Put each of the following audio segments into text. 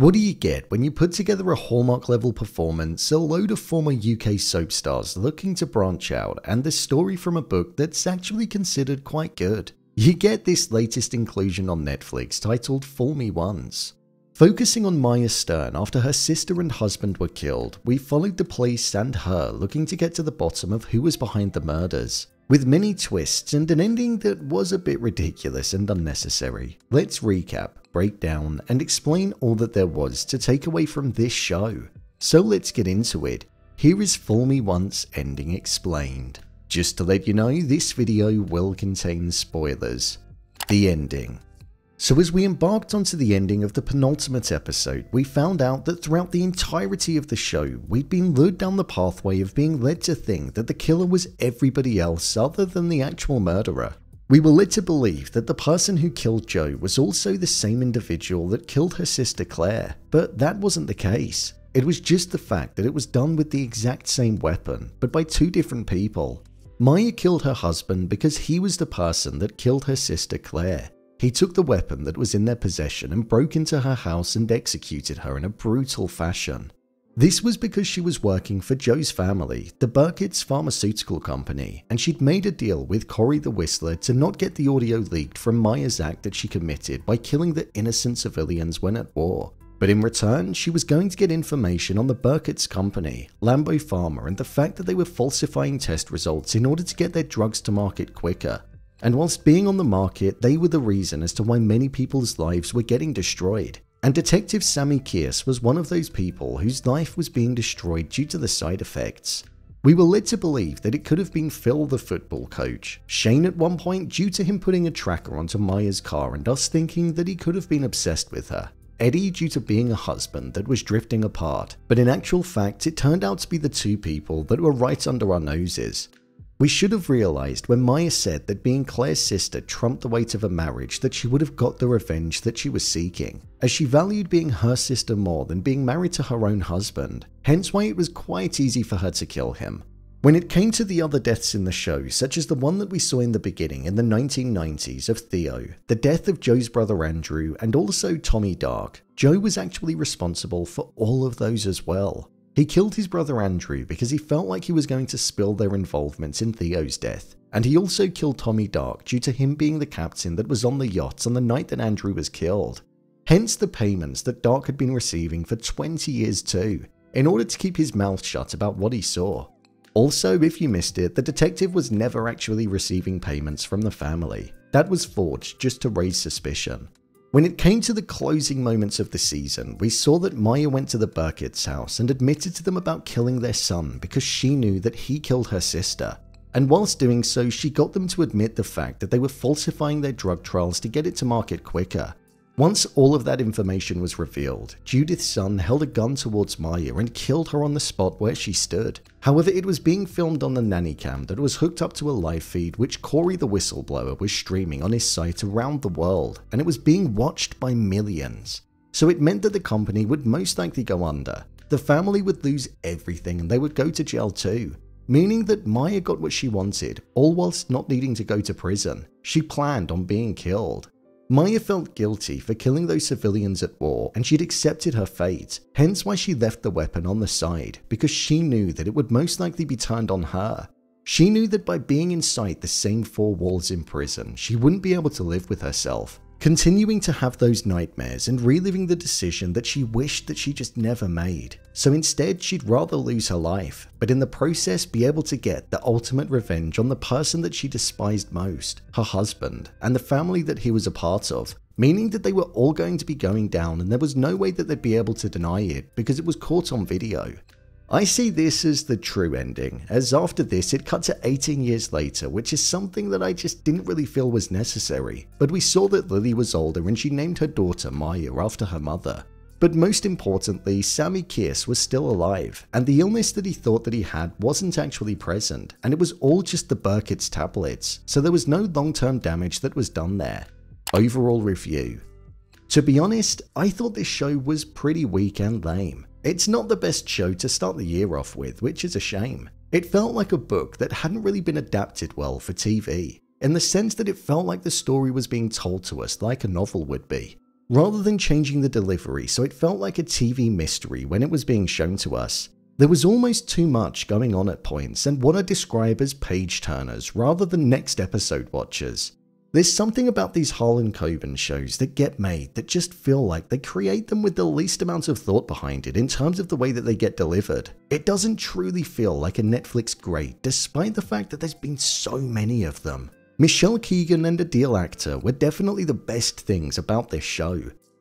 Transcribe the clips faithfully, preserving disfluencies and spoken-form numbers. What do you get when you put together a Hallmark level performance, a load of former U K soap stars looking to branch out, and the story from a book that's actually considered quite good? You get this latest inclusion on Netflix titled Fool Me Once. Focusing on Maya Stern after her sister and husband were killed, we followed the police and her looking to get to the bottom of who was behind the murders, with many twists and an ending that was a bit ridiculous and unnecessary. Let's recap, break down, and explain all that there was to take away from this show. So let's get into it. Here is Fool Me Once ending explained. Just to let you know, this video will contain spoilers. The ending. So as we embarked onto the ending of the penultimate episode, we found out that throughout the entirety of the show, we'd been lured down the pathway of being led to think that the killer was everybody else other than the actual murderer. We were led to believe that the person who killed Joe was also the same individual that killed her sister Claire, but that wasn't the case. It was just the fact that it was done with the exact same weapon, but by two different people. Maya killed her husband because he was the person that killed her sister Claire. He took the weapon that was in their possession and broke into her house and executed her in a brutal fashion. This was because she was working for Joe's family, the Burketts pharmaceutical company, and she'd made a deal with Corey the Whistler to not get the audio leaked from Maya's act that she committed by killing the innocent civilians when at war. But in return, she was going to get information on the Burketts company, Lambo Pharma, and the fact that they were falsifying test results in order to get their drugs to market quicker. And whilst being on the market, they were the reason as to why many people's lives were getting destroyed. And Detective Sami Kierce was one of those people whose life was being destroyed due to the side effects. We were led to believe that it could have been Phil the football coach, Shane at one point due to him putting a tracker onto Maya's car and us thinking that he could have been obsessed with her, Eddie due to being a husband that was drifting apart, but in actual fact it turned out to be the two people that were right under our noses. We should have realized when Maya said that being Claire's sister trumped the weight of a marriage that she would have got the revenge that she was seeking, as she valued being her sister more than being married to her own husband, hence why it was quite easy for her to kill him. When it came to the other deaths in the show, such as the one that we saw in the beginning in the nineteen nineties of Theo, the death of Joe's brother Andrew, and also Tommy Dark, Joe was actually responsible for all of those as well. He killed his brother Andrew because he felt like he was going to spill their involvement in Theo's death, and he also killed Tommy Dark due to him being the captain that was on the yacht on the night that Andrew was killed. Hence the payments that Dark had been receiving for twenty years too, in order to keep his mouth shut about what he saw. Also, if you missed it, the detective was never actually receiving payments from the family. That was forged just to raise suspicion. When it came to the closing moments of the season, we saw that Maya went to the Burkett's house and admitted to them about killing their son because she knew that he killed her sister. And whilst doing so, she got them to admit the fact that they were falsifying their drug trials to get it to market quicker. Once all of that information was revealed, Judith's son held a gun towards Maya and killed her on the spot where she stood. However, it was being filmed on the nanny cam that was hooked up to a live feed which Corey the whistleblower was streaming on his site around the world, and it was being watched by millions. So it meant that the company would most likely go under. The family would lose everything and they would go to jail too, meaning that Maya got what she wanted, all whilst not needing to go to prison. She planned on being killed. Maya felt guilty for killing those civilians at war, and she'd accepted her fate, hence why she left the weapon on the side, because she knew that it would most likely be turned on her. She knew that by being inside the same four walls in prison, she wouldn't be able to live with herself, continuing to have those nightmares and reliving the decision that she wished that she just never made. So instead, she'd rather lose her life, but in the process be able to get the ultimate revenge on the person that she despised most, her husband, and the family that he was a part of, meaning that they were all going to be going down and there was no way that they'd be able to deny it because it was caught on video. I see this as the true ending, as after this it cut to eighteen years later, which is something that I just didn't really feel was necessary, but we saw that Lily was older and she named her daughter Maya after her mother. But most importantly, Sami Kierce was still alive, and the illness that he thought that he had wasn't actually present, and it was all just the Burkett's tablets, so there was no long-term damage that was done there. Overall review. To be honest, I thought this show was pretty weak and lame. It's not the best show to start the year off with, which is a shame. It felt like a book that hadn't really been adapted well for T V, in the sense that it felt like the story was being told to us like a novel would be. rather than changing the delivery, so it felt like a T V mystery when it was being shown to us. There was almost too much going on at points and what I describe as page turners rather than next episode watchers. There's something about these Harlan Coben shows that get made that just feel like they create them with the least amount of thought behind it in terms of the way that they get delivered. It doesn't truly feel like a Netflix great despite the fact that there's been so many of them. Michelle Keegan and a Deal actor were definitely the best things about this show.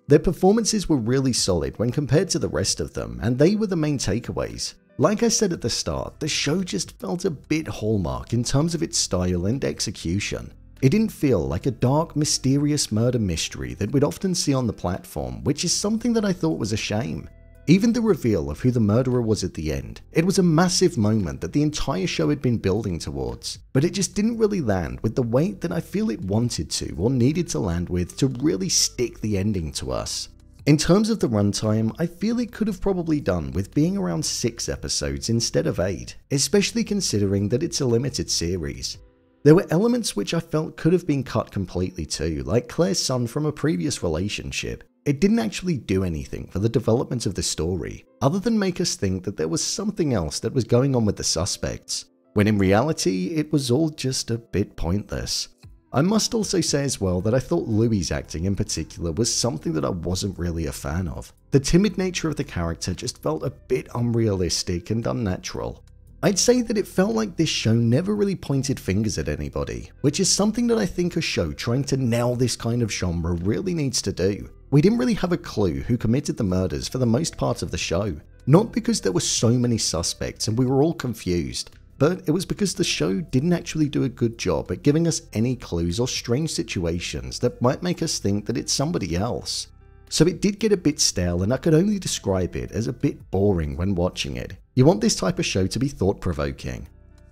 Their performances were really solid when compared to the rest of them, and they were the main takeaways. Like I said at the start, the show just felt a bit Hallmark in terms of its style and execution. It didn't feel like a dark, mysterious murder mystery that we'd often see on the platform, which is something that I thought was a shame. Even the reveal of who the murderer was at the end, it was a massive moment that the entire show had been building towards, but it just didn't really land with the weight that I feel it wanted to or needed to land with to really stick the ending to us. In terms of the runtime, I feel it could have probably done with being around six episodes instead of eight, especially considering that it's a limited series. There were elements which I felt could have been cut completely too, like Claire's son from a previous relationship. It didn't actually do anything for the development of the story, other than make us think that there was something else that was going on with the suspects, when in reality, it was all just a bit pointless. I must also say as well that I thought Louis's acting in particular was something that I wasn't really a fan of. The timid nature of the character just felt a bit unrealistic and unnatural. I'd say that it felt like this show never really pointed fingers at anybody, which is something that I think a show trying to nail this kind of genre really needs to do. We didn't really have a clue who committed the murders for the most part of the show, not because there were so many suspects and we were all confused, but it was because the show didn't actually do a good job at giving us any clues or strange situations that might make us think that it's somebody else. So it did get a bit stale, and I could only describe it as a bit boring when watching it. You want this type of show to be thought-provoking.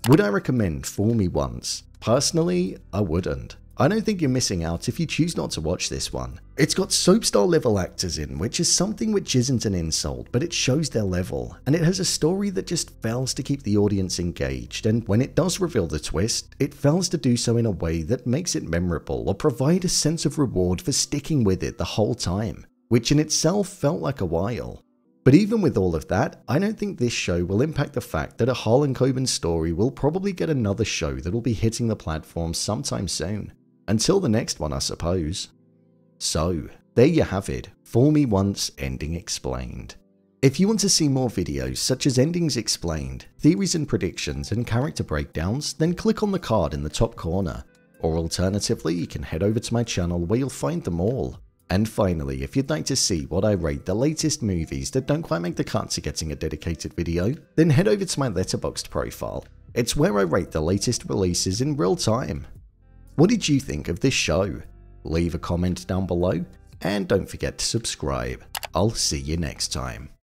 Would I recommend Fool Me Once? Personally, I wouldn't. I don't think you're missing out if you choose not to watch this one. It's got soap star level actors in, which is something which isn't an insult, but it shows their level, and it has a story that just fails to keep the audience engaged, and when it does reveal the twist, it fails to do so in a way that makes it memorable or provide a sense of reward for sticking with it the whole time, which in itself felt like a while. But even with all of that, I don't think this show will impact the fact that a Harlan Coben story will probably get another show that will be hitting the platform sometime soon. Until the next one, I suppose. So, there you have it, Fool Me Once Ending Explained. If you want to see more videos such as Endings Explained, Theories and Predictions, and Character Breakdowns, then click on the card in the top corner. Or alternatively, you can head over to my channel where you'll find them all. And finally, if you'd like to see what I rate the latest movies that don't quite make the cut to getting a dedicated video, then head over to my Letterboxd profile. It's where I rate the latest releases in real time. What did you think of this show? Leave a comment down below and don't forget to subscribe. I'll see you next time.